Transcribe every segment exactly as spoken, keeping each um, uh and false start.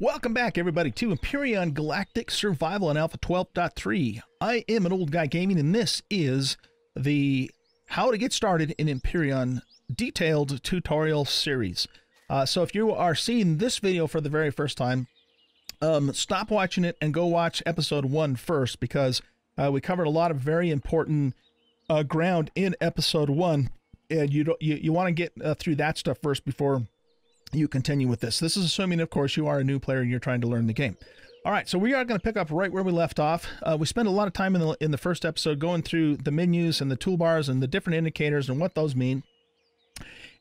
Welcome back, everybody, to Empyrion Galactic Survival on Alpha twelve point three. I am an old guy gaming, and this is the How to Get Started in Empyrion Detailed Tutorial Series. Uh, so if you are seeing this video for the very first time, um, stop watching it and go watch episode one first, because uh, we covered a lot of very important uh, ground in episode one, and you don't, you, you want to get uh, through that stuff first before you continue with this. This is assuming, of course, you are a new player and you're trying to learn the game. All right, so we are going to pick up right where we left off. Uh, we spent a lot of time in the, in the first episode going through the menus and the toolbars and the different indicators and what those mean.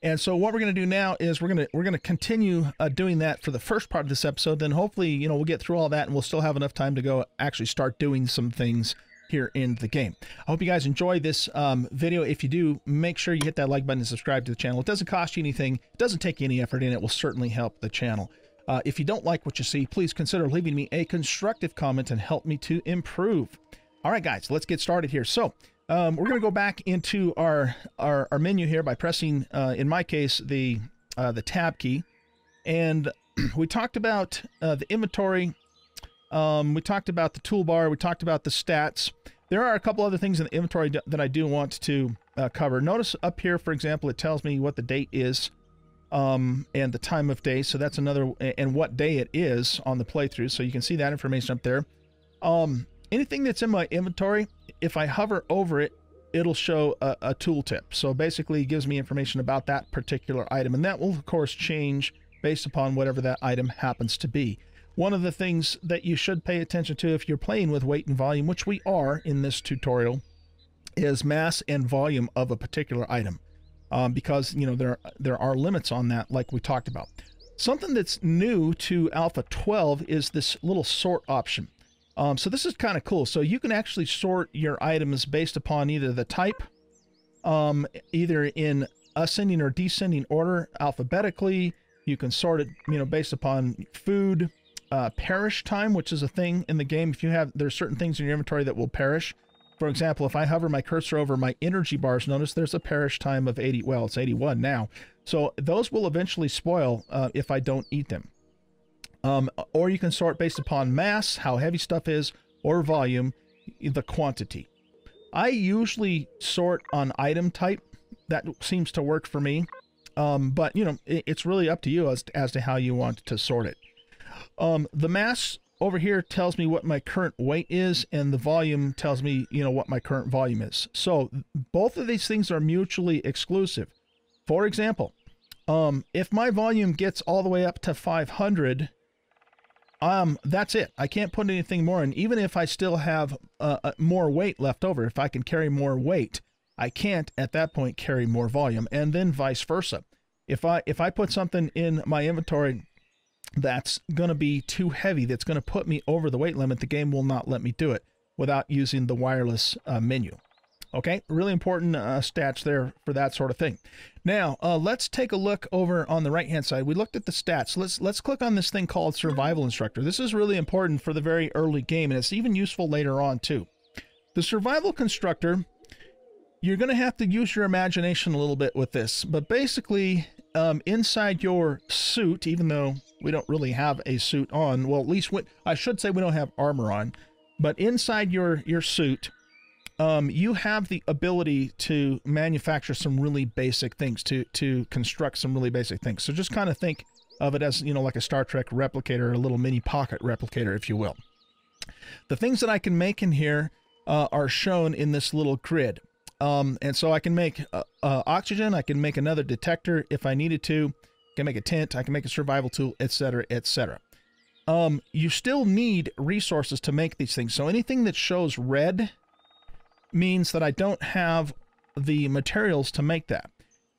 And so what we're going to do now is we're going to we're going to continue uh, doing that for the first part of this episode. Then hopefully, you know, we'll get through all that and we'll still have enough time to go actually start doing some things here in the game. I hope you guys enjoy this um, video. If you do, make sure you hit that like button and subscribe to the channel. It doesn't cost you anything. It doesn't take you any effort, and it will certainly help the channel. Uh, if you don't like what you see, please consider leaving me a constructive comment and help me to improve. All right, guys, let's get started here. So um, we're going to go back into our, our, our menu here by pressing, uh, in my case, the, uh, the tab key. And we talked about uh, the inventory. Um, we talked about the toolbar. We talked about the stats. There are a couple other things in the inventory that I do want to uh, cover. Notice up here, for example, it tells me what the date is um, and the time of day. So that's another, and what day it is on the playthrough. So you can see that information up there. Um, anything that's in my inventory, if I hover over it, it'll show a, a tooltip. So basically it gives me information about that particular item. And that will, of course, change based upon whatever that item happens to be. One of the things that you should pay attention to if you're playing with weight and volume, which we are in this tutorial, is mass and volume of a particular item, um, because you know there there are limits on that, like we talked about. Something that's new to Alpha twelve is this little sort option. Um, so this is kind of cool. So you can actually sort your items based upon either the type, um, either in ascending or descending order, alphabetically. You can sort it, you know, based upon food. Uh, perish time, which is a thing in the game. If you have, there's certain things in your inventory that will perish. For example, if I hover my cursor over my energy bars, notice there's a perish time of eighty. Well, it's eighty-one now. So those will eventually spoil uh, if I don't eat them. Um, or you can sort based upon mass, how heavy stuff is, or volume, the quantity. I usually sort on item type. That seems to work for me. Um, but, you know, it, it's really up to you as, as to how you want to sort it. Um, the mass over here tells me what my current weight is, and the volume tells me, you know, what my current volume is. So both of these things are mutually exclusive. For example, um, if my volume gets all the way up to five hundred, um, that's it. I can't put anything more in. Even if I still have uh, more weight left over, if I can carry more weight, I can't at that point carry more volume, and then vice versa. If I, if I put something in my inventory that's going to be too heavy, that's going to put me over the weight limit, the game will not let me do it without using the wireless uh, menu. Okay, really important uh, stats there for that sort of thing. Now, uh, let's take a look over on the right-hand side. We looked at the stats. Let's let's click on this thing called Survival Instructor. This is really important for the very early game, and it's even useful later on, too. The Survival Constructor, you're going to have to use your imagination a little bit with this, but basically, um, inside your suit, even though we don't really have a suit on. Well, at least we, I should say we don't have armor on. But inside your, your suit, um, you have the ability to manufacture some really basic things, to, to construct some really basic things. So just kind of think of it as, you know, like a Star Trek replicator, a little mini pocket replicator, if you will. The things that I can make in here uh, are shown in this little grid. Um, and so I can make uh, uh, oxygen. I can make another detector if I needed to. I can make a tent, I can make a survival tool, et cetera, et cetera. Um, you still need resources to make these things. So anything that shows red means that I don't have the materials to make that.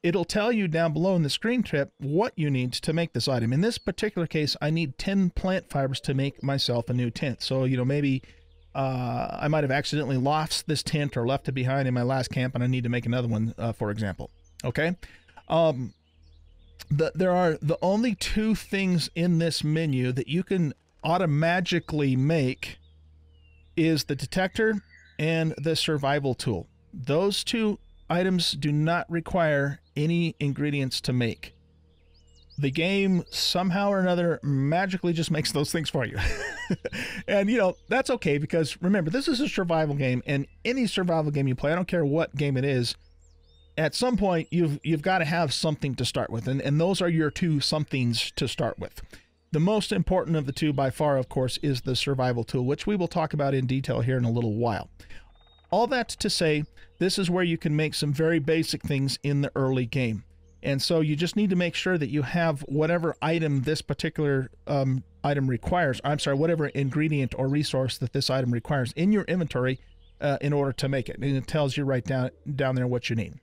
It'll tell you down below in the screen tip what you need to make this item. In this particular case, I need ten plant fibers to make myself a new tent. So, you know, maybe uh, I might have accidentally lost this tent or left it behind in my last camp, and I need to make another one, uh, for example. Okay? Um... The, there are the only two things in this menu that you can automatically make is the detector and the survival tool. Those two items do not require any ingredients to make. the game somehow or another magically just makes those things for you. And, you know, that's okay, because remember, this is a survival game, and any survival game you play, I don't care what game it is, at some point you've you've got to have something to start with, and, and those are your two somethings to start with. The most important of the two by far, of course, is the survival tool, which we will talk about in detail here in a little while. All that to say, this is where you can make some very basic things in the early game. And so you just need to make sure that you have whatever item this particular um, item requires, I'm sorry, whatever ingredient or resource that this item requires in your inventory uh, in order to make it. And it tells you right down, down there what you need.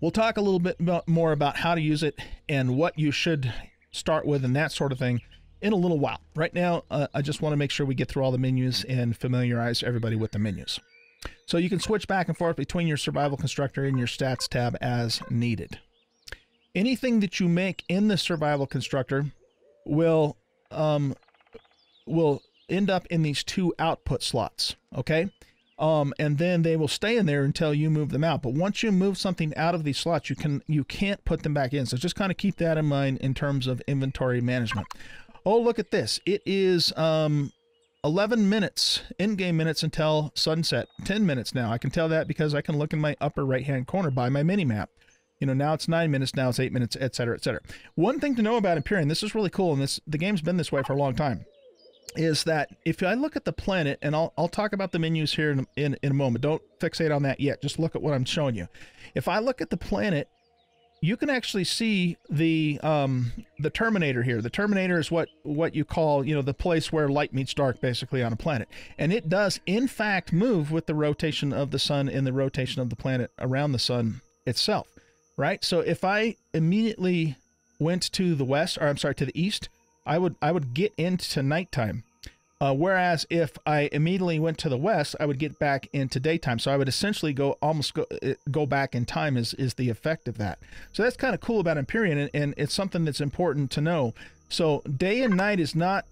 We'll talk a little bit more about how to use it and what you should start with and that sort of thing in a little while. Right now, uh, I just want to make sure we get through all the menus and familiarize everybody with the menus. So you can switch back and forth between your survival constructor and your stats tab as needed. Anything that you make in the survival constructor will um, will end up in these two output slots, okay? Um, and then they will stay in there until you move them out. But once you move something out of these slots, you can you can't put them back in. So just kind of keep that in mind in terms of inventory management. Oh, look at this! It is um, eleven minutes, in-game minutes, until sunset. ten minutes now. I can tell that because I can look in my upper right-hand corner by my mini-map. You know, now it's nine minutes, now it's eight minutes, et cetera, et cetera. One thing to know about Empyrion, this is really cool, and this the game's been this way for a long time, is that if I look at the planet, and I'll, I'll talk about the menus here in, in, in a moment. Don't fixate on that yet. Just look at what I'm showing you. If I look at the planet, you can actually see the um, the Terminator here. The Terminator is what, what you call, you know, the place where light meets dark, basically, on a planet. And it does, in fact, move with the rotation of the sun and the rotation of the planet around the sun itself. Right? So if I immediately went to the west, or I'm sorry, to the east, I would I would get into nighttime. Uh, whereas if I immediately went to the west, I would get back into daytime. So I would essentially go almost go, go back in time is, is the effect of that. So that's kind of cool about Empyrion, and, and it's something that's important to know. So day and night is not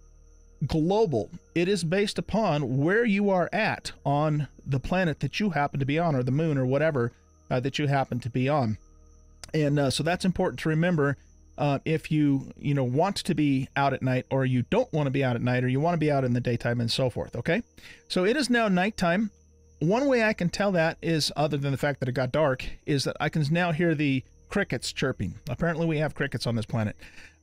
global. It is based upon where you are at on the planet that you happen to be on, or the moon, or whatever uh, that you happen to be on. And uh, so that's important to remember uh, if you, you know, want to be out at night, or you don't want to be out at night, or you want to be out in the daytime, and so forth, okay? So it is now nighttime. One way I can tell that is, other than the fact that it got dark, is that I can now hear the crickets chirping. Apparently we have crickets on this planet.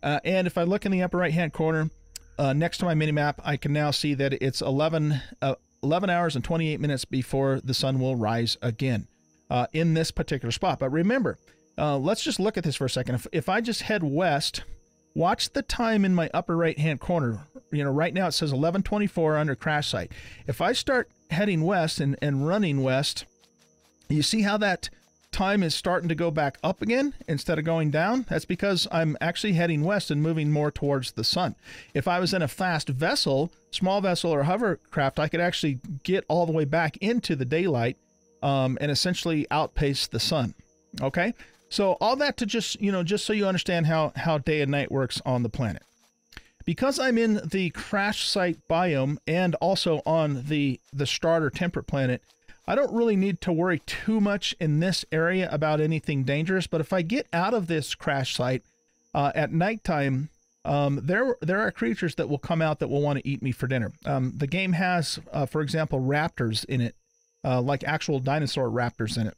Uh, and if I look in the upper right-hand corner, uh, next to my minimap, I can now see that it's eleven, uh, eleven hours and twenty-eight minutes before the sun will rise again uh, in this particular spot. But remember, Uh, let's just look at this for a second. If, if I just head west, watch the time in my upper right-hand corner. You know, right now it says eleven twenty-four under crash site. If I start heading west and, and running west, you see how that time is starting to go back up again instead of going down? That's because I'm actually heading west and moving more towards the sun. If I was in a fast vessel, small vessel or hovercraft, I could actually get all the way back into the daylight um, and essentially outpace the sun, okay? So all that to just, you know, just so you understand how, how day and night works on the planet. Because I'm in the crash site biome and also on the, the starter temperate planet, I don't really need to worry too much in this area about anything dangerous. But if I get out of this crash site uh, at nighttime, um, there, there are creatures that will come out that will want to eat me for dinner. Um, the game has, uh, for example, raptors in it, uh, like actual dinosaur raptors in it.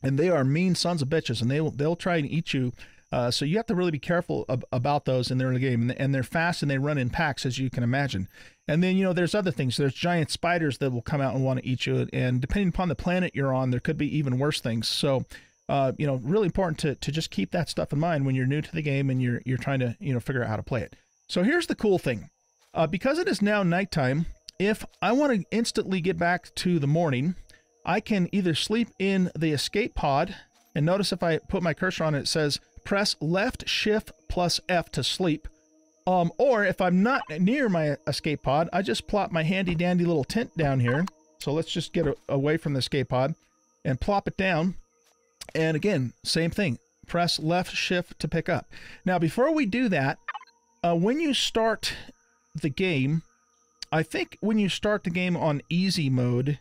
And they are mean sons of bitches, and they'll they'll try and eat you. Uh, so you have to really be careful ab about those in their game. And they're fast, and they run in packs, as you can imagine. And then, you know, there's other things. There's giant spiders that will come out and want to eat you. And depending upon the planet you're on, there could be even worse things. So, uh, you know, really important to to just keep that stuff in mind when you're new to the game and you're you're trying to, you know, figure out how to play it. So here's the cool thing, uh, because it is now nighttime. If I want to instantly get back to the morning, I can either sleep in the escape pod, and notice if I put my cursor on it, it says press left shift plus F to sleep. Um, or if I'm not near my escape pod, I just plop my handy dandy little tent down here. So let's just get a, away from the escape pod and plop it down. And again, same thing, press left shift to pick up. Now, before we do that, uh, when you start the game, I think when you start the game on easy mode,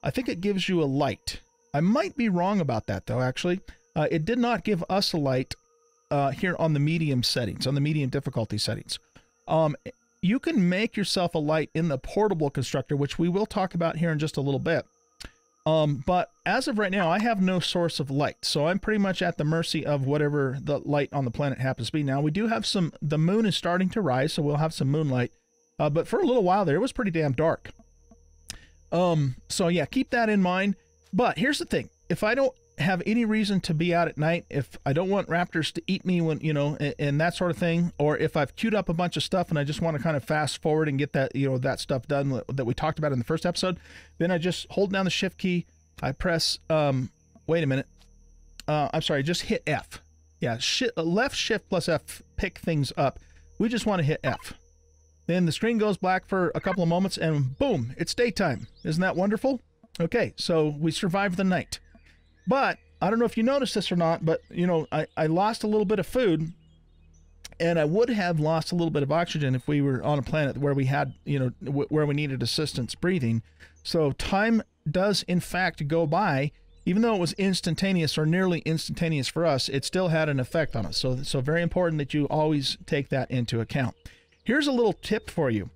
I think it gives you a light. I might be wrong about that, though, actually. Uh, it did not give us a light uh, here on the medium settings, on the medium difficulty settings. Um, you can make yourself a light in the portable constructor, which we will talk about here in just a little bit. Um, but as of right now, I have no source of light, so I'm pretty much at the mercy of whatever the light on the planet happens to be. Now, we do have some, the moon is starting to rise, so we'll have some moonlight. Uh, but for a little while there, it was pretty damn dark. Um, so yeah, keep that in mind. But here's the thing. If I don't have any reason to be out at night, if I don't want raptors to eat me when, you know, and, and that sort of thing, or if I've queued up a bunch of stuff and I just want to kind of fast forward and get that, you know, that stuff done that we talked about in the first episode, then I just hold down the shift key. I press, um, wait a minute. Uh, I'm sorry, just hit F. Yeah, sh left shift plus F pick things up. We just want to hit F. Then the screen goes black for a couple of moments and boom, it's daytime. Isn't that wonderful? Okay, so we survived the night. But I don't know if you noticed this or not, but you know, I, I lost a little bit of food, and I would have lost a little bit of oxygen if we were on a planet where we had, you know, w where we needed assistance breathing. So time does in fact go by, even though it was instantaneous or nearly instantaneous for us, it still had an effect on us. So, so very important that you always take that into account. Here's a little tip for you.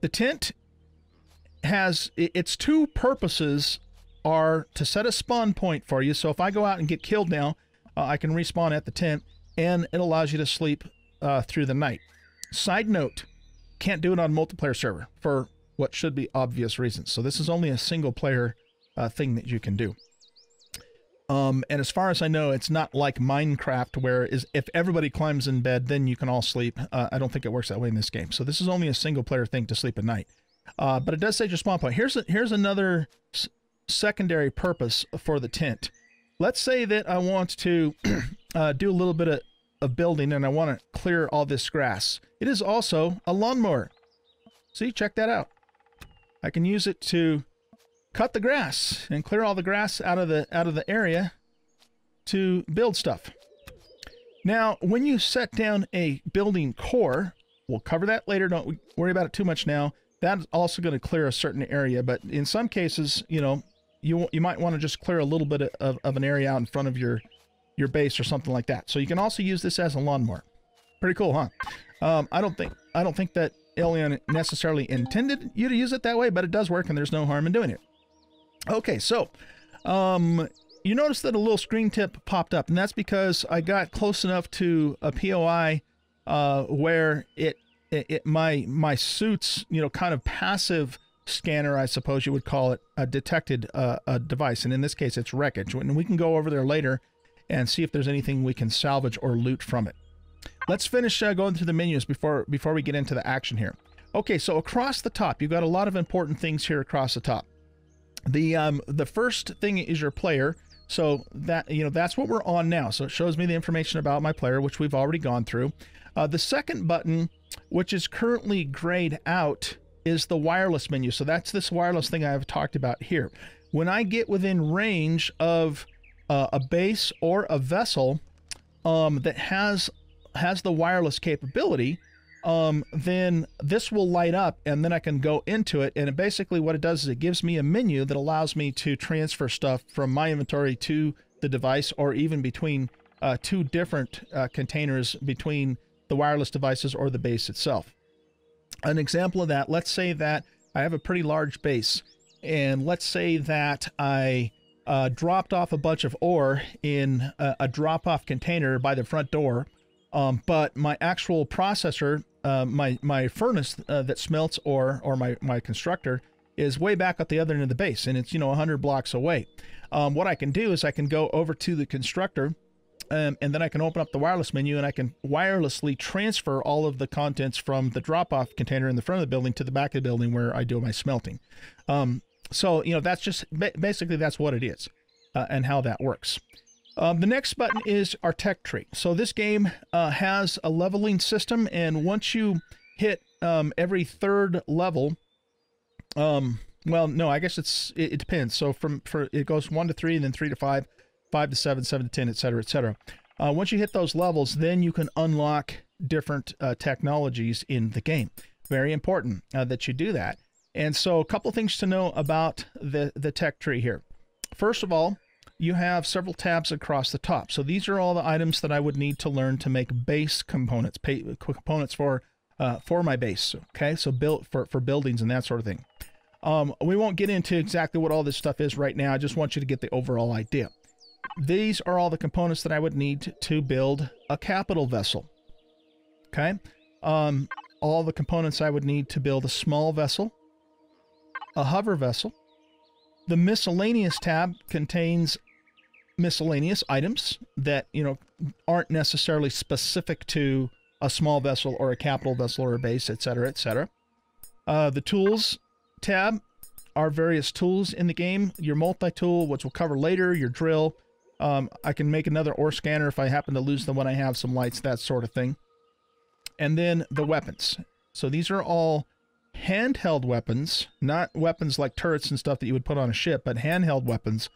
The tent has, its two purposes are to set a spawn point for you. So if I go out and get killed now, uh, I can respawn at the tent, and it allows you to sleep uh, through the night. Side note, can't do it on multiplayer server for what should be obvious reasons. So this is only a single player uh, thing that you can do. Um, and as far as I know, it's not like Minecraft where is if everybody climbs in bed, then you can all sleep. Uh, I don't think it works that way in this game. So this is only a single player thing to sleep at night. Uh, but it does set your spawn point. Here's, a, here's another s secondary purpose for the tent. Let's say that I want to uh, do a little bit of, of building and I want to clear all this grass. It is also a lawnmower. See, check that out. I can use it to cut the grass and clear all the grass out of the out of the area to build stuff. Now, when you set down a building core, we'll cover that later. Don't worry about it too much now. That's also going to clear a certain area, but in some cases, you know, you you might want to just clear a little bit of, of an area out in front of your your base or something like that. So you can also use this as a lawnmower. Pretty cool, huh? Um, I don't think I don't think that Alien necessarily intended you to use it that way, but it does work, and there's no harm in doing it. Okay, so um, you notice that a little screen tip popped up, and that's because I got close enough to a P O I uh, where it, it, it my my suit's, you know, kind of passive scanner, I suppose you would call it, uh, detected uh, a device, and in this case, it's wreckage. And we can go over there later and see if there's anything we can salvage or loot from it. Let's finish uh, going through the menus before before we get into the action here. Okay, so across the top, you've got a lot of important things here across the top. The um, the first thing is your player, so that you know that's what we're on now. So it shows me the information about my player, which we've already gone through. Uh, the second button, which is currently grayed out, is the wireless menu. So that's this wireless thing I've talked about here. When I get within range of uh, a base or a vessel um, that has has the wireless capability, um, then this will light up and then I can go into it. And it basically what it does is it gives me a menu that allows me to transfer stuff from my inventory to the device, or even between uh, two different uh, containers between the wireless devices or the base itself. An example of that, let's say that I have a pretty large base, and let's say that I uh, dropped off a bunch of ore in a, a drop-off container by the front door. Um, but my actual processor, uh, my, my furnace uh, that smelts ore, or my, my constructor, is way back at the other end of the base, and it's, you know, one hundred blocks away. Um, what I can do is I can go over to the constructor, um, and then I can open up the wireless menu, and I can wirelessly transfer all of the contents from the drop-off container in the front of the building to the back of the building where I do my smelting. Um, so, you know, that's just, ba- basically that's what it is uh, and how that works. Um, the next button is our tech tree. So this game uh, has a leveling system, and once you hit um, every third level, um, well, no, I guess it's it, it depends. So from for it goes one to three, and then three to five, five to seven, seven to ten, et cetera, et cetera. Uh, once you hit those levels, then you can unlock different uh, technologies in the game. Very important uh, that you do that. And so a couple things to know about the the tech tree here. First of all, you have several tabs across the top. So these are all the items that I would need to learn to make base components, pay, components for uh, for my base. Okay, so built for, for buildings and that sort of thing. Um, we won't get into exactly what all this stuff is right now. I just want you to get the overall idea. These are all the components that I would need to build a capital vessel. Okay, um, all the components I would need to build a small vessel, a hover vessel. The miscellaneous tab contains miscellaneous items that, you know, aren't necessarily specific to a small vessel or a capital vessel or a base, et cetera, et cetera. Uh, the tools tab are various tools in the game. Your multi-tool, which we'll cover later, your drill. Um, I can make another ore scanner if I happen to lose the one I have, some lights, that sort of thing. And then the weapons. So these are all handheld weapons, not weapons like turrets and stuff that you would put on a ship, but handheld weapons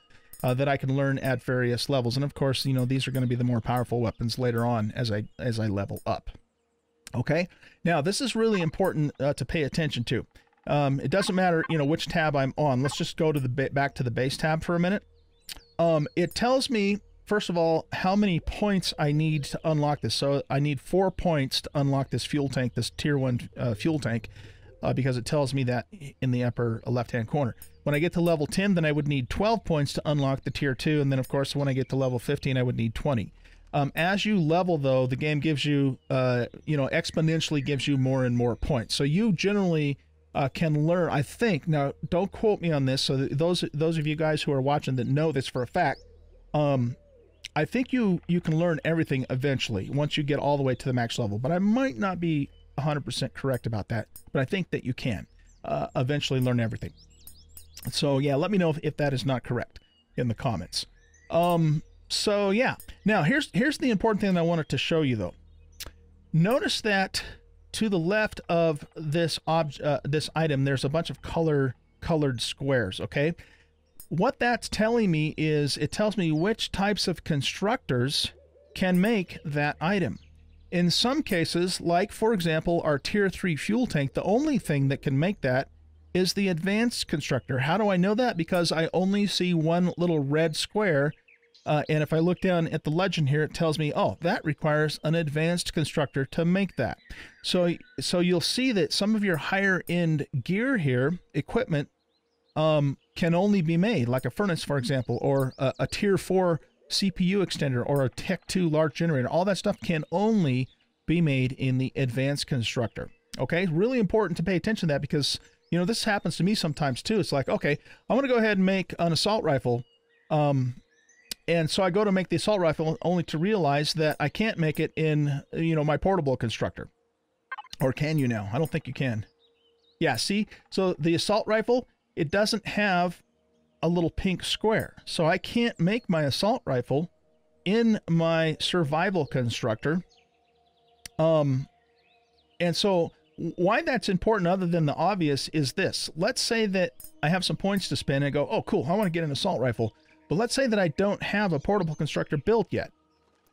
uh, that I can learn at various levels. And of course, you know, these are going to be the more powerful weapons later on as I as I level up. Okay, now this is really important uh, to pay attention to. Um, it doesn't matter, you know, which tab I'm on. Let's just go to the back to the base tab for a minute. Um, it tells me, first of all, how many points I need to unlock this. So I need four points to unlock this fuel tank, this tier one uh, fuel tank. Uh, because it tells me that in the upper left-hand corner. When I get to level ten, then I would need twelve points to unlock the tier two, and then of course when I get to level fifteen, I would need twenty. Um, as you level, though, the game gives you, uh, you know, exponentially gives you more and more points. So you generally uh, can learn, I think. Now, don't quote me on this. So those those of you guys who are watching that know this for a fact, um, I think you you can learn everything eventually once you get all the way to the max level. But I might not be one hundred percent correct about that, but I think that you can uh, eventually learn everything. So yeah, let me know if, if that is not correct in the comments. Um, so yeah, now here's here's the important thing that I wanted to show you though. Notice that to the left of this ob uh, this item, there's a bunch of color colored squares. Okay, what that's telling me is it tells me which types of constructors can make that item. In some cases, like for example, our tier three fuel tank, the only thing that can make that is the advanced constructor. How do I know that? Because I only see one little red square. Uh, and if I look down at the legend here, it tells me, oh, that requires an advanced constructor to make that. So, so you'll see that some of your higher end gear here, equipment, um, can only be made, like a furnace, for example, or a, a tier four C P U extender or a Tech two large generator. All that stuff can only be made in the advanced constructor. Okay, really important to pay attention to that because, you know, this happens to me sometimes too. It's like, okay, I want to go ahead and make an assault rifle. Um, and so I go to make the assault rifle only to realize that I can't make it in, you know, my portable constructor. Or can you now? I don't think you can. Yeah, see? So the assault rifle, it doesn't have a little pink square. So I can't make my assault rifle in my survival constructor. Um, and so why that's important other than the obvious is this. Let's say that I have some points to spend and I go, oh, cool, I want to get an assault rifle. But let's say that I don't have a portable constructor built yet.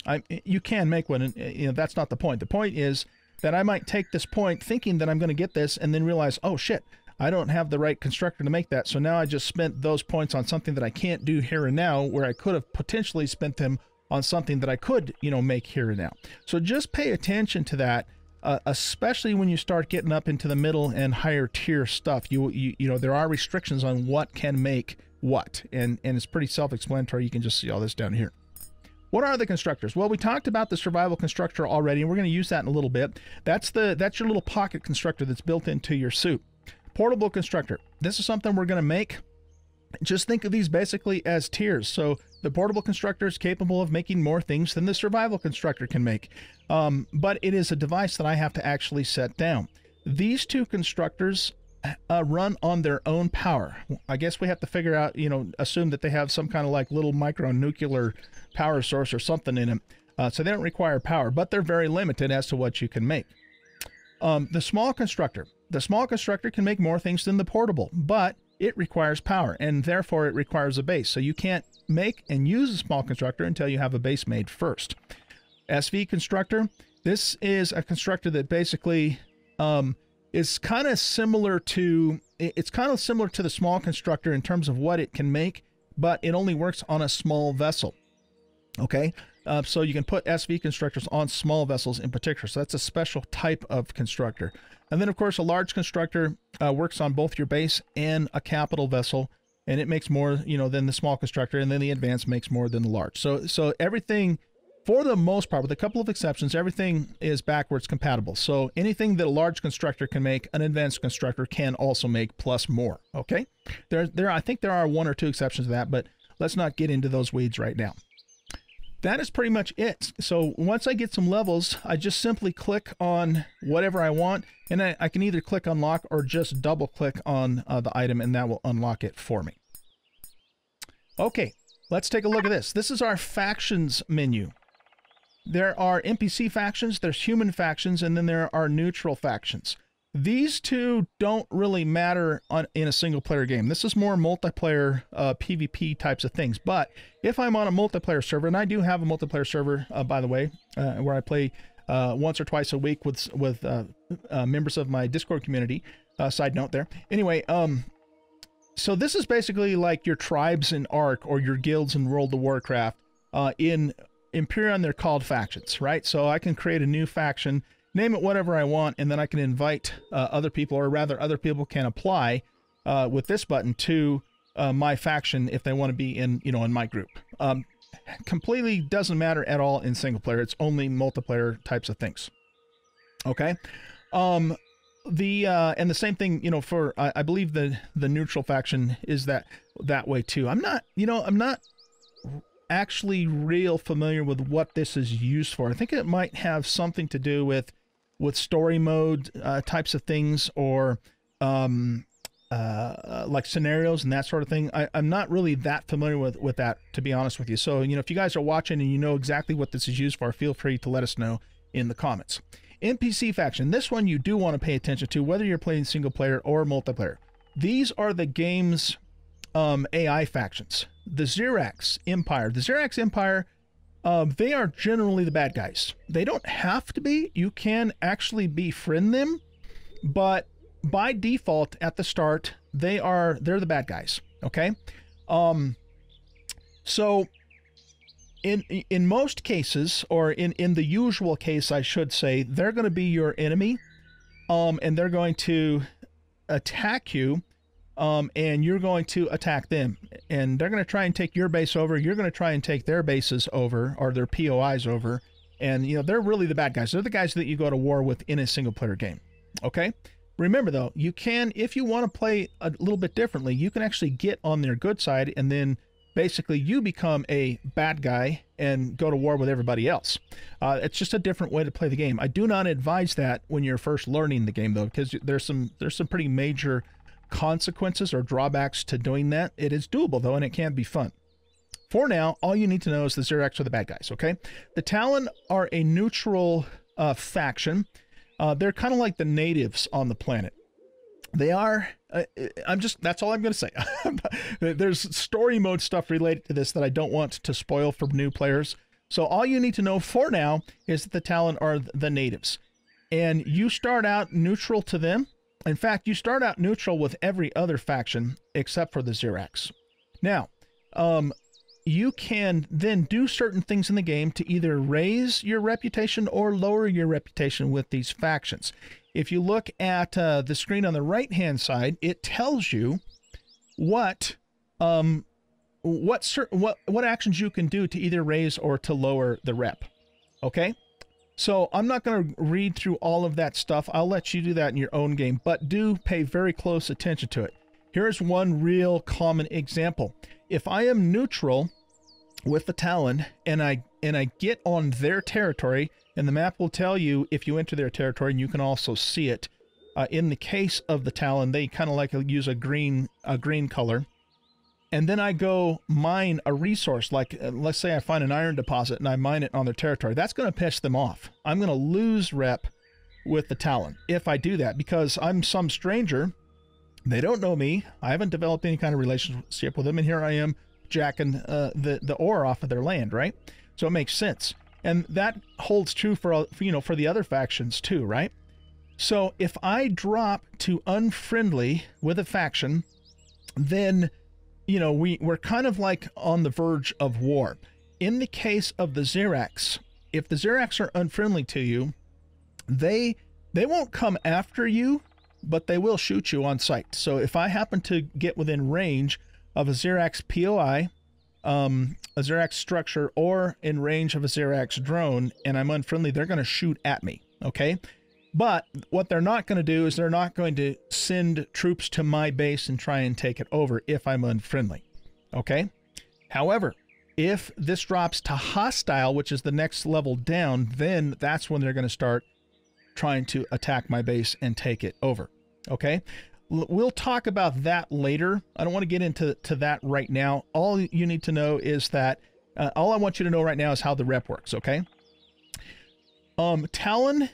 I, you can make one, and you know, that's not the point. The point is that I might take this point thinking that I'm going to get this and then realize, oh, shit, I don't have the right constructor to make that, so now I just spent those points on something that I can't do here and now, where I could have potentially spent them on something that I could, you know, make here and now. So just pay attention to that, uh, especially when you start getting up into the middle and higher tier stuff. You, you, you know, there are restrictions on what can make what, and, and it's pretty self-explanatory. You can just see all this down here. What are the constructors? Well, we talked about the survival constructor already, and we're going to use that in a little bit. That's, the, that's your little pocket constructor that's built into your suit. Portable constructor. This is something we're going to make. Just think of these basically as tiers. So the portable constructor is capable of making more things than the survival constructor can make. Um, but it is a device that I have to actually set down. These two constructors uh, run on their own power. I guess we have to figure out, you know, assume that they have some kind of like little micronuclear power source or something in them. Uh, so they don't require power, but they're very limited as to what you can make. Um, the small constructor. The small constructor can make more things than the portable, but it requires power, and therefore it requires a base. So you can't make and use a small constructor until you have a base made first. S V constructor. This is a constructor that basically um, is kind of similar to, it's kind of similar to the small constructor in terms of what it can make, but it only works on a small vessel. Okay, uh, so you can put S V constructors on small vessels in particular. So that's a special type of constructor. And then, of course, a large constructor uh, works on both your base and a capital vessel, and it makes more, you know, than the small constructor, and then the advanced makes more than the large. So, so everything, for the most part, with a couple of exceptions, everything is backwards compatible. So anything that a large constructor can make, an advanced constructor can also make plus more. Okay, there, there. I think there are one or two exceptions to that, but let's not get into those weeds right now. That is pretty much it. So once I get some levels, I just simply click on whatever I want, and I, I can either click unlock or just double click on uh, the item, and that will unlock it for me. Okay, let's take a look at this. This is our factions menu. There are N P C factions, there's human factions, and then there are neutral factions. These two don't really matter on, in a single-player game. This is more multiplayer uh, PvP types of things. But if I'm on a multiplayer server, and I do have a multiplayer server, uh, by the way, uh, where I play uh, once or twice a week with with uh, uh, members of my Discord community. Uh, side note there. Anyway, um, so this is basically like your tribes in Ark or your guilds in World of Warcraft. Uh, in Empyrean, they're called factions, right? So I can create a new faction. Name it whatever I want, and then I can invite uh, other people, or rather other people can apply uh, with this button to uh, my faction if they want to be in, you know, in my group. Um, completely doesn't matter at all in single player. It's only multiplayer types of things. Okay. Um, the uh, and the same thing, you know, for I, I believe the the neutral faction is that that way too. I'm not, you know, I'm not actually real familiar with what this is used for. I think it might have something to do with with story mode uh, types of things, or um, uh, like scenarios and that sort of thing. I, I'm not really that familiar with, with that, to be honest with you. So, you know, if you guys are watching and you know exactly what this is used for, feel free to let us know in the comments. N P C faction. This one you do want to pay attention to, whether you're playing single player or multiplayer. These are the game's um, A I factions. The Zirax Empire. The Zirax Empire, um, they are generally the bad guys. They don't have to be. You can actually befriend them, but by default at the start, they are they're the bad guys. Okay, um, so in in most cases, or in in the usual case, I should say, they're going to be your enemy, um, and they're going to attack you. Um, and you're going to attack them, and they're going to try and take your base over. You're going to try and take their bases over, or their P O Is over. And, you know, they're really the bad guys. They're the guys that you go to war with in a single player game. Okay. Remember though, you can, if you want to play a little bit differently, you can actually get on their good side, and then basically you become a bad guy and go to war with everybody else. Uh, it's just a different way to play the game. I do not advise that when you're first learning the game though, because there's some, there's some pretty major consequences or drawbacks to doing that. It is doable though, and it can be fun. For now, all you need to know is the Zirax are the bad guys. Okay, the Talon are a neutral uh, faction. Uh, they're kind of like the natives on the planet. They are. Uh, I'm just. That's all I'm going to say. There's story mode stuff related to this that I don't want to spoil for new players. So all you need to know for now is that the Talon are the natives, and you start out neutral to them. In fact, you start out neutral with every other faction except for the Zirax. Now, um, you can then do certain things in the game to either raise your reputation or lower your reputation with these factions. If you look at uh, the screen on the right-hand side, it tells you what um, what, certain, what what actions you can do to either raise or to lower the rep. Okay? So I'm not going to read through all of that stuff. I'll let you do that in your own game, but do pay very close attention to it. Here's one real common example. If I am neutral with the Talon and I and I get on their territory, and the map will tell you if you enter their territory, and you can also see it. Uh, in the case of the Talon, they kind of like to use a green a green color. And then I go mine a resource, like uh, let's say I find an iron deposit and I mine it on their territory. That's going to piss them off. I'm going to lose rep with the Talon if I do that, because I'm some stranger. They don't know me. I haven't developed any kind of relationship with them. And here I am jacking uh, the, the ore off of their land, right? So it makes sense. And that holds true for, you know, for the other factions too, right? So if I drop to unfriendly with a faction, then you know, we, we're kind of like on the verge of war. In the case of the Zirax, if the Zirax are unfriendly to you, they they won't come after you, but they will shoot you on sight. So if I happen to get within range of a Zirax P O I, um, a Zirax structure, or in range of a Zirax drone, and I'm unfriendly, they're going to shoot at me, okay? But what they're not going to do is they're not going to send troops to my base and try and take it over if I'm unfriendly, okay? However, if this drops to hostile, which is the next level down, then that's when they're going to start trying to attack my base and take it over, okay? We'll talk about that later. I don't want to get into to that right now. All you need to know is that, uh, all I want you to know right now is how the rep works, okay? Um, Talon...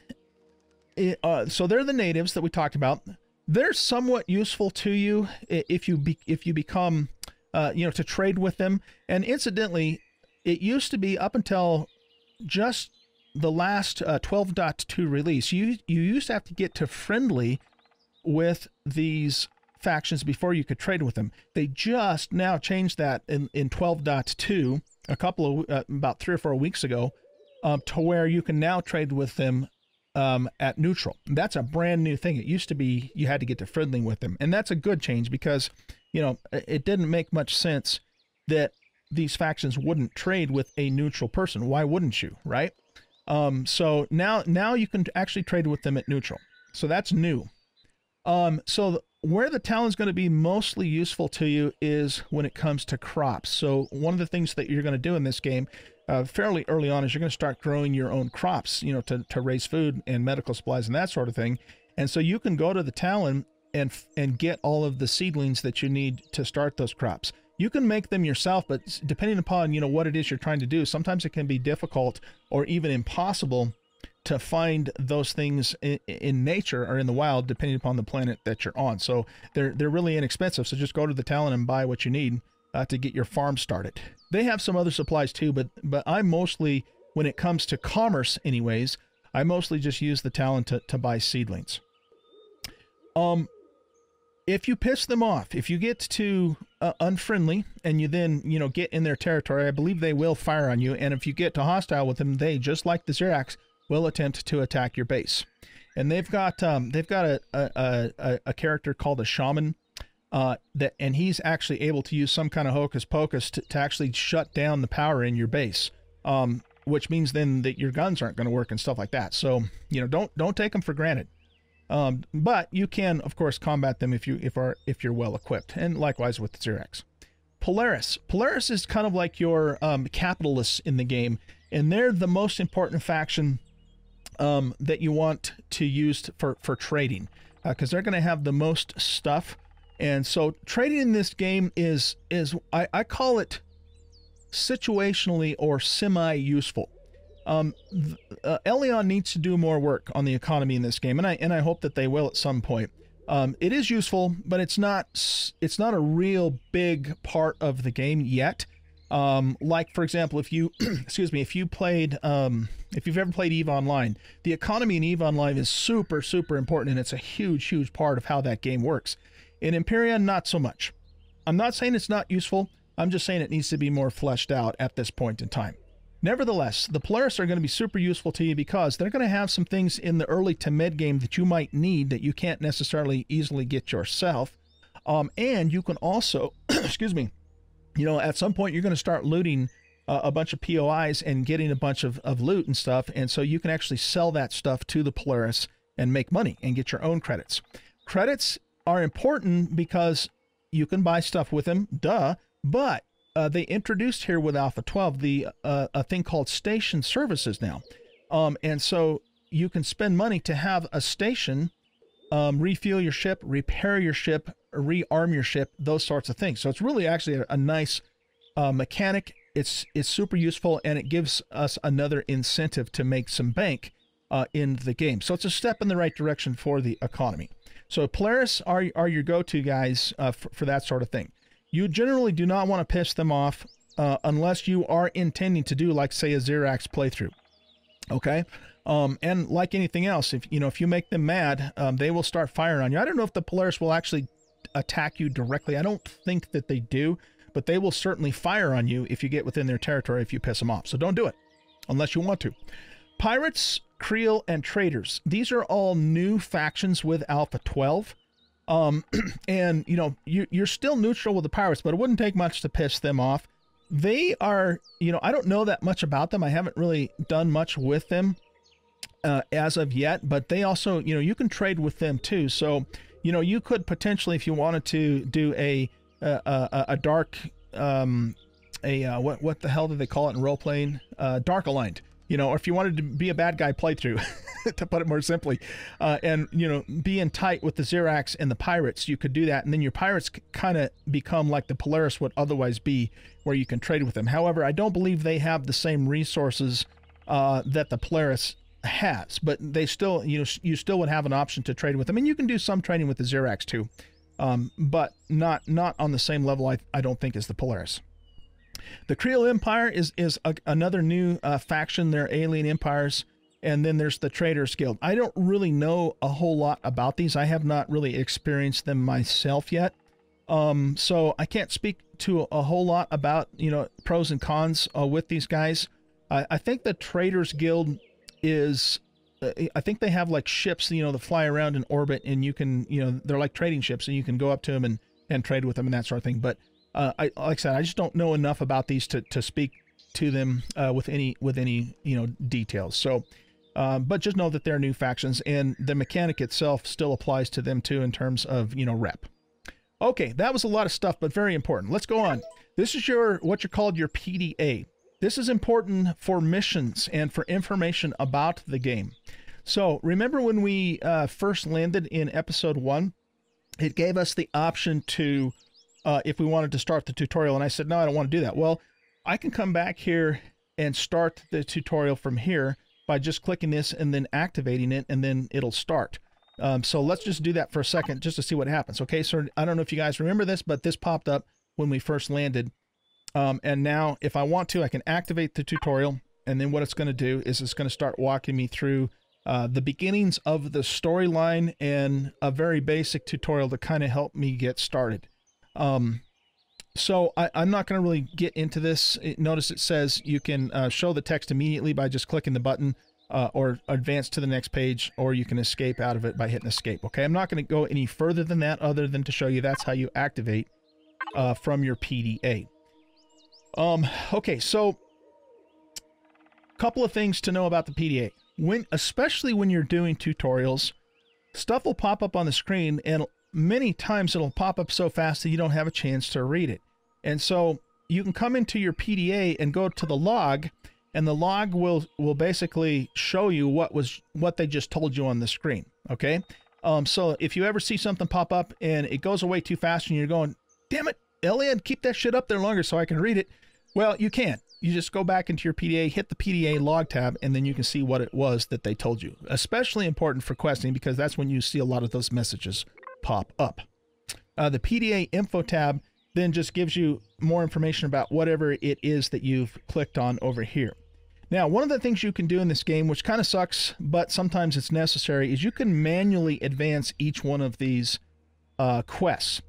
Uh, so they're the natives that we talked about. They're somewhat useful to you if you be, if you become, uh, you know, to trade with them. And incidentally, it used to be up until just the last uh, twelve point two release, you you used to have to get to friendly with these factions before you could trade with them. They just now changed that in in twelve point two a couple of uh, about three or four weeks ago, um, to where you can now trade with them Um, at neutral. That's a brand new thing. It used to be you had to get to friendly with them, and that's a good change because, you know, it didn't make much sense that these factions wouldn't trade with a neutral person. Why wouldn't you, right? Um, so now, now you can actually trade with them at neutral. So that's new. Um, so where the Talon is going to be mostly useful to you is when it comes to crops. So one of the things that you're going to do in this game Uh, fairly early on is you're going to start growing your own crops, you know, to, to raise food and medical supplies and that sort of thing. And so you can go to the Talon and and get all of the seedlings that you need to start those crops. You can make them yourself, but depending upon, you know, what it is you're trying to do, sometimes it can be difficult or even impossible to find those things in, in nature or in the wild, depending upon the planet that you're on. So they're, they're really inexpensive. So just go to the Talon and buy what you need Uh, to get your farm started. They have some other supplies too, but but I mostly, when it comes to commerce anyways, I mostly just use the Talon to, to buy seedlings. Um, if you piss them off, if you get to uh, unfriendly and you then, you know, get in their territory, I believe they will fire on you. And if you get to hostile with them, they, just like the Zirax, will attempt to attack your base. And they've got um, they've got a, a, a, a character called a shaman. Uh, that and he's actually able to use some kind of hocus pocus to, to actually shut down the power in your base, um, which means then that your guns aren't going to work and stuff like that. So, you know, don't don't take them for granted. Um, but you can, of course, combat them if you if are if you're well equipped. And likewise with the Zirax. Polaris. Polaris is kind of like your um, capitalists in the game, and they're the most important faction um, that you want to use for for trading, because uh, they're going to have the most stuff. And so trading in this game is, is I, I call it situationally or semi-useful. Um, uh, Elyon needs to do more work on the economy in this game, and I, and I hope that they will at some point. Um, it is useful, but it's not, it's not a real big part of the game yet. Um, like, for example, if you, excuse me, if you played, um, if you've ever played Eve Online, the economy in Eve Online is super, super important, and it's a huge, huge part of how that game works. In Empyrion, not so much. I'm not saying it's not useful. I'm just saying it needs to be more fleshed out at this point in time. Nevertheless, the Polaris are going to be super useful to you because they're going to have some things in the early to mid game that you might need that you can't necessarily easily get yourself. Um, and you can also, excuse me, you know, at some point you're going to start looting uh, a bunch of P O Is and getting a bunch of, of loot and stuff. And so you can actually sell that stuff to the Polaris and make money and get your own credits. Credits are important because you can buy stuff with them, duh, but uh, they introduced here with Alpha twelve the uh, a thing called station services now. Um, and so you can spend money to have a station, um, refuel your ship, repair your ship, rearm your ship, those sorts of things. So it's really actually a, a nice uh, mechanic. It's, it's super useful, and it gives us another incentive to make some bank uh, in the game. So it's a step in the right direction for the economy. So Polaris are, are your go-to guys uh, for, for that sort of thing. You generally do not want to piss them off uh, unless you are intending to do, like, say, a Zirax playthrough. Okay? Um, and like anything else, if you know if you make them mad, um, they will start firing on you. I don't know if the Polaris will actually attack you directly. I don't think that they do, but they will certainly fire on you if you get within their territory, if you piss them off. So don't do it unless you want to. Pirates, Creole, and Traders. These are all new factions with Alpha twelve. Um, and, you know, you, you're still neutral with the pirates, but it wouldn't take much to piss them off. They are, you know, I don't know that much about them. I haven't really done much with them uh, as of yet, but they also, you know, you can trade with them too. So, you know, you could potentially, if you wanted to, do a a, a, a dark, um, a uh, what what the hell do they call it in role playing? Uh, dark aligned. You know, or if you wanted to be a bad guy playthrough, to put it more simply, uh, and, you know, be in tight with the Zirax and the pirates, you could do that. And then your pirates kind of become like the Polaris would otherwise be, where you can trade with them. However, I don't believe they have the same resources uh, that the Polaris has, but they still, you know, you still would have an option to trade with them. And you can do some trading with the Zirax too, um, but not, not on the same level, I, I don't think, as the Polaris. The Creole Empire is, is a, another new uh, faction. They're alien empires. And then there's the Traders Guild. I don't really know a whole lot about these. I have not really experienced them myself yet. Um, so I can't speak to a whole lot about, you know, pros and cons uh, with these guys. I, I think the Traders Guild is, uh, I think they have like ships, you know, that fly around in orbit, and you can, you know, they're like trading ships, and you can go up to them and, and trade with them and that sort of thing. But Uh, I, like I said, I just don't know enough about these to, to speak to them uh, with any with any you know details. So, uh, but just know that they're new factions, and the mechanic itself still applies to them too in terms of you know rep. Okay, that was a lot of stuff, but very important. Let's go on. This is your what you're called your P D A. This is important for missions and for information about the game. So remember when we uh, first landed in episode one, it gave us the option to. Uh, if we wanted to start the tutorial, and I said, no, I don't want to do that. Well, I can come back here and start the tutorial from here by just clicking this and then activating it, and then it'll start. Um, so let's just do that for a second just to see what happens. Okay, so I don't know if you guys remember this, but this popped up when we first landed. Um, and now if I want to, I can activate the tutorial, and then what it's going to do is it's going to start walking me through uh, the beginnings of the storyline and a very basic tutorial to kind of help me get started. Um, so I, I'm not going to really get into this. It, notice it says you can uh, show the text immediately by just clicking the button uh, or advance to the next page, or you can escape out of it by hitting escape. Okay, I'm not going to go any further than that other than to show you that's how you activate uh, from your P D A. Um, okay, so a couple of things to know about the P D A. When, especially when you're doing tutorials, stuff will pop up on the screen, and many times it'll pop up so fast that you don't have a chance to read it. And so you can come into your P D A and go to the log, and the log will will basically show you what was what they just told you on the screen. Okay, um, so if you ever see something pop up and it goes away too fast and you're going, damn it, Eliad, keep that shit up there longer so I can read it. Well, you can't. You just go back into your P D A, hit the P D A log tab, and then you can see what it was that they told you. Especially important for questing, because that's when you see a lot of those messages pop up. Uh, the P D A info tab then just gives you more information about whatever it is that you've clicked on over here. Now, one of the things you can do in this game, which kind of sucks, but sometimes it's necessary, is you can manually advance each one of these uh, quests.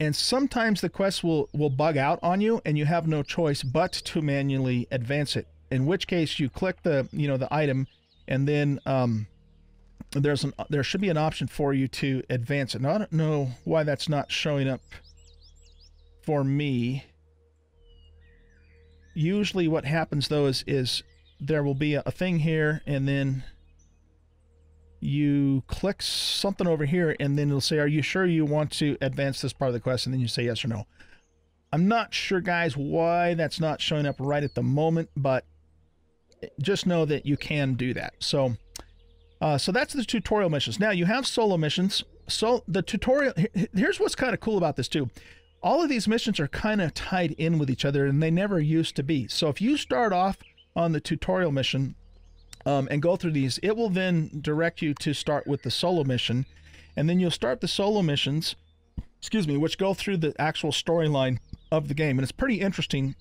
And sometimes the quest will, will bug out on you, and you have no choice but to manually advance it, in which case you click the, you know, the item, and then um, There's an, there should be an option for you to advance it. Now, I don't know why that's not showing up for me. Usually what happens, though, is, is there will be a, a thing here, and then you click something over here, and then it'll say, are you sure you want to advance this part of the quest? And then you say yes or no. I'm not sure, guys, why that's not showing up right at the moment, but just know that you can do that. So... Uh, so that's the tutorial missions. Now you have solo missions. So the tutorial, here's what's kind of cool about this too. All of these missions are kind of tied in with each other, and they never used to be. So if you start off on the tutorial mission um, and go through these, it will then direct you to start with the solo mission. And then you'll start the solo missions, excuse me, which go through the actual storyline of the game. And it's pretty interesting,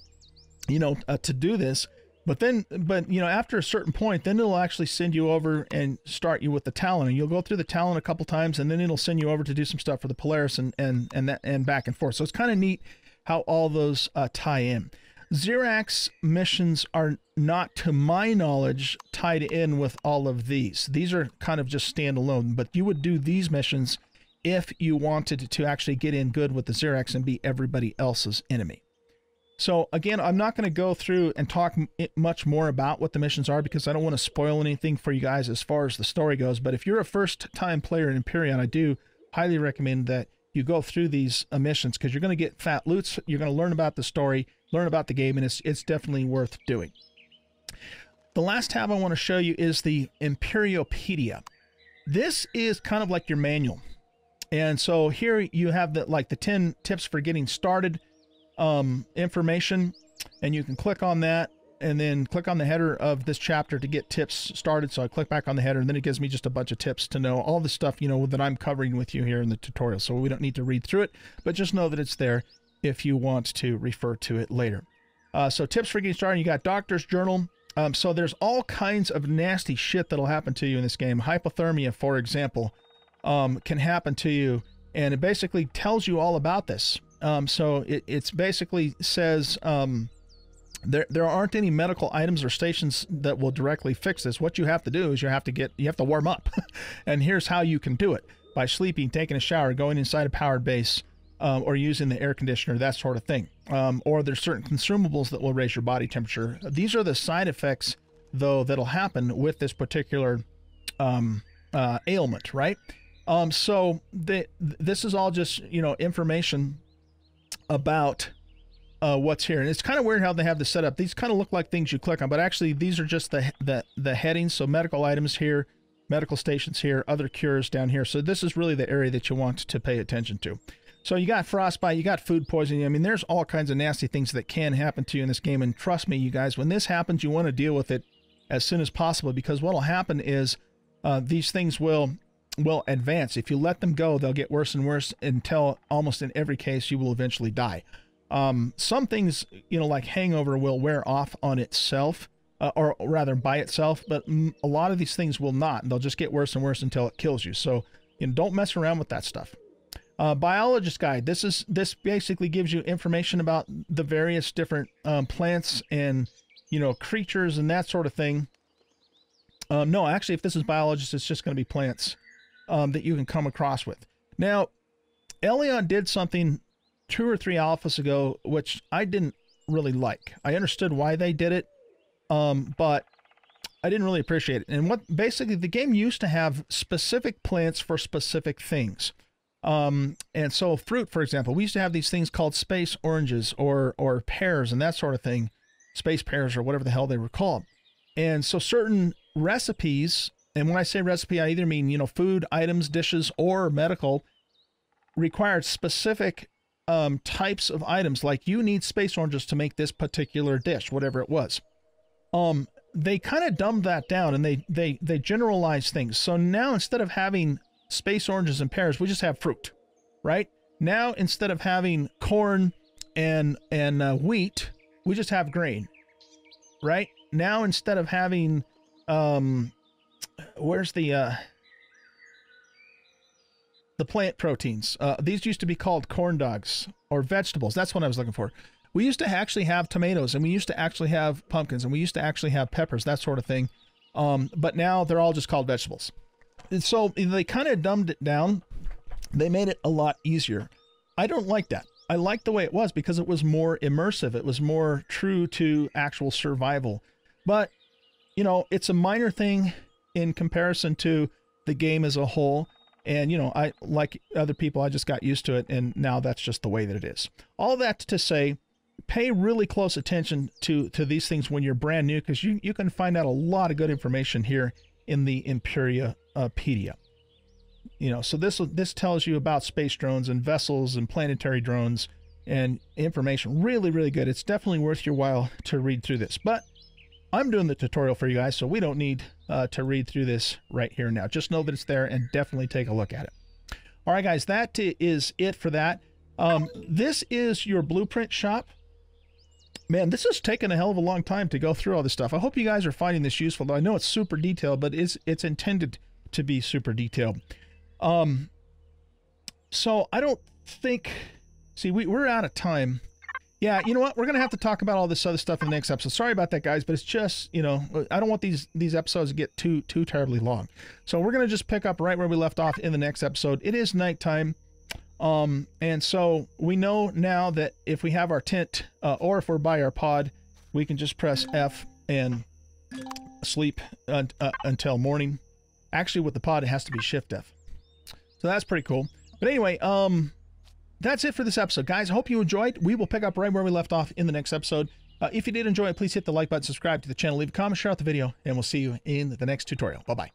you know, uh, to do this. But then, but you know, after a certain point, then it'll actually send you over and start you with the Talon, and you'll go through the Talon a couple times, and then it'll send you over to do some stuff for the Polaris and and and that and back and forth. So it's kind of neat how all those uh, tie in. Zirax missions are not, to my knowledge, tied in with all of these. These are kind of just standalone. But you would do these missions if you wanted to actually get in good with the Zirax and be everybody else's enemy. So again, I'm not going to go through and talk much more about what the missions are because I don't want to spoil anything for you guys as far as the story goes. But if you're a first-time player in Empyrion, I do highly recommend that you go through these missions because you're going to get fat loots. You're going to learn about the story, learn about the game, and it's, it's definitely worth doing. The last tab I want to show you is the Imperiopedia. This is kind of like your manual. And so here you have the, like the ten tips for getting started. Um, information, and you can click on that and then click on the header of this chapter to get tips started. So I click back on the header and then it gives me just a bunch of tips to know all the stuff, you know, that I'm covering with you here in the tutorial. So we don't need to read through it, but just know that it's there if you want to refer to it later. Uh, so tips for getting started. You got doctor's journal. Um, so there's all kinds of nasty shit that'll happen to you in this game. Hypothermia, for example, um, can happen to you. And it basically tells you all about this. Um, so it it's basically says um, there, there aren't any medical items or stations that will directly fix this. What you have to do is you have to get you have to warm up. And here's how you can do it: by sleeping, taking a shower, going inside a powered base, um, or using the air conditioner, that sort of thing. Um, or there's certain consumables that will raise your body temperature. These are the side effects, though, that'll happen with this particular um, uh, ailment, right? Um, so the, this is all just, you know, information about uh, what's here. And it's kind of weird how they have this set up. These kind of look like things you click on, but actually these are just the, the, the headings. So medical items here, medical stations here, other cures down here. So this is really the area that you want to pay attention to. So you got frostbite, you got food poisoning. I mean, there's all kinds of nasty things that can happen to you in this game. And trust me, you guys, when this happens, you want to deal with it as soon as possible, because what'll happen is uh, these things will will advance. If you let them go, they'll get worse and worse until almost in every case you will eventually die. Um, some things, you know, like hangover will wear off on itself, uh, or rather by itself, but a lot of these things will not. And they'll just get worse and worse until it kills you. So, you know, don't mess around with that stuff. Uh, biologist guide. This is this basically gives you information about the various different um, plants and, you know, creatures and that sort of thing. Um, no, actually, if this is biologist, it's just going to be plants. Um, that you can come across with. Now, Elyon did something two or three alphas ago, which I didn't really like. I understood why they did it, um, but I didn't really appreciate it. And what basically the game used to have specific plants for specific things. Um, and so fruit, for example, we used to have these things called space oranges or, or pears and that sort of thing, space pears or whatever the hell they were called. And so certain recipes, and when I say recipe, I either mean, you know, food, items, dishes, or medical, required specific um, types of items. Like you need space oranges to make this particular dish, whatever it was. Um, they kind of dumbed that down and they, they, they generalized things. So now instead of having space oranges and pears, we just have fruit, right? Now, instead of having corn and, and uh, wheat, we just have grain, right? Now, instead of having... Um, Where's the uh, the plant proteins? Uh, these used to be called corn dogs or vegetables. That's what I was looking for. We used to actually have tomatoes, and we used to actually have pumpkins, and we used to actually have peppers, that sort of thing. Um, but now they're all just called vegetables. And so they kind of dumbed it down. They made it a lot easier. I don't like that. I like the way it was because it was more immersive. It was more true to actual survival. But, you know, it's a minor thing in comparison to the game as a whole. And, you know, I, like other people, I just got used to it, and now that's just the way that it is. All that to say, pay really close attention to, to these things when you're brand new, because you, you can find out a lot of good information here in the Imperiopedia. You know, so this, this tells you about space drones and vessels and planetary drones and information. Really, really good. It's definitely worth your while to read through this. But I'm doing the tutorial for you guys, so we don't need uh, to read through this right here now. Just know that it's there and definitely take a look at it. All right, guys, that is it for that. Um, this is your blueprint shop. Man, this has taken a hell of a long time to go through all this stuff. I hope you guys are finding this useful. I know it's super detailed, but it's, it's intended to be super detailed. Um, so I don't think... See, we, we're out of time. Yeah, you know what? We're going to have to talk about all this other stuff in the next episode. Sorry about that, guys, but it's just, you know, I don't want these these episodes to get too too terribly long. So we're going to just pick up right where we left off in the next episode. It is nighttime. Um, and so we know now that if we have our tent uh, or if we're by our pod, we can just press F and sleep un uh, until morning. Actually, with the pod, it has to be Shift F. So that's pretty cool. But anyway, um... that's it for this episode, guys. I hope you enjoyed. We will pick up right where we left off in the next episode. Uh, if you did enjoy it, please hit the like button, subscribe to the channel, leave a comment, share out the video, and we'll see you in the next tutorial. Bye-bye.